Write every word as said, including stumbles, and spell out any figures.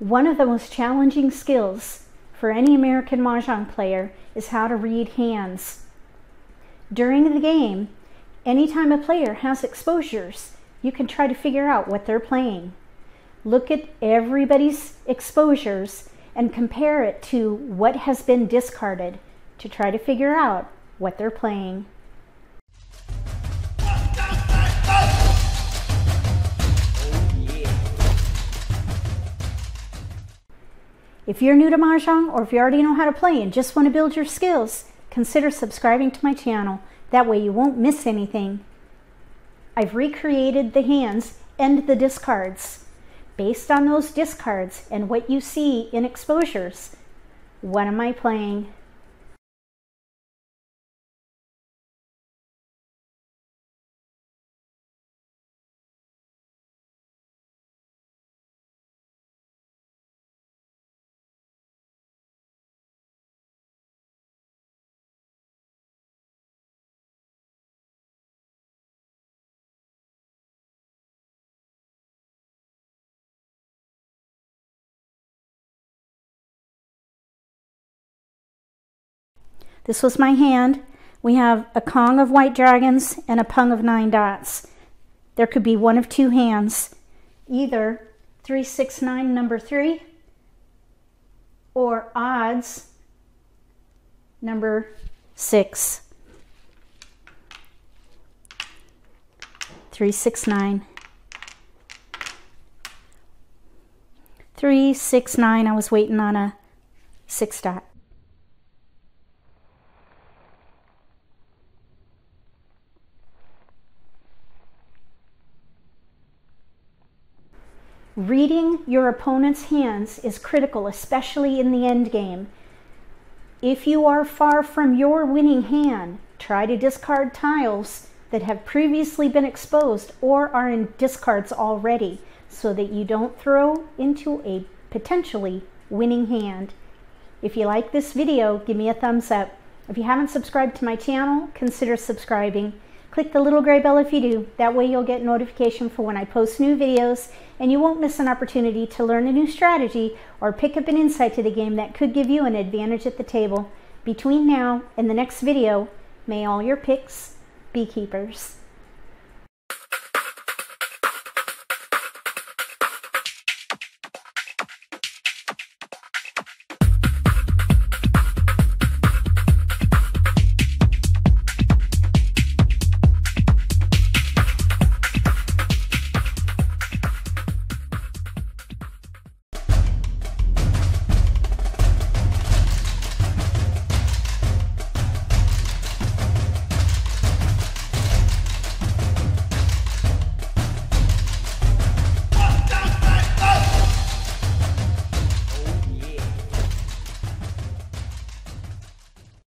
One of the most challenging skills for any American Mahjong player is how to read hands. During the game, anytime a player has exposures, you can try to figure out what they're playing. Look at everybody's exposures and compare it to what has been discarded to try to figure out what they're playing. If you're new to Mahjong, or if you already know how to play and just want to build your skills, consider subscribing to my channel. That way you won't miss anything. I've recreated the hands and the discards. Based on those discards and what you see in exposures, what am I playing? This was my hand. We have a Kong of white dragons and a Pung of nine dots. There could be one of two hands, either three six nine number three or odds number six. three six nine. three six nine. I was waiting on a six dot. Reading your opponent's hands is critical, especially in the end game. If you are far from your winning hand, try to discard tiles that have previously been exposed or are in discards already, so that you don't throw into a potentially winning hand. If you like this video, give me a thumbs up. If you haven't subscribed to my channel, consider subscribing. Click the little gray bell if you do. That way you'll get notification for when I post new videos, and you won't miss an opportunity to learn a new strategy or pick up an insight to the game that could give you an advantage at the table. Between now and the next video, may all your picks be keepers.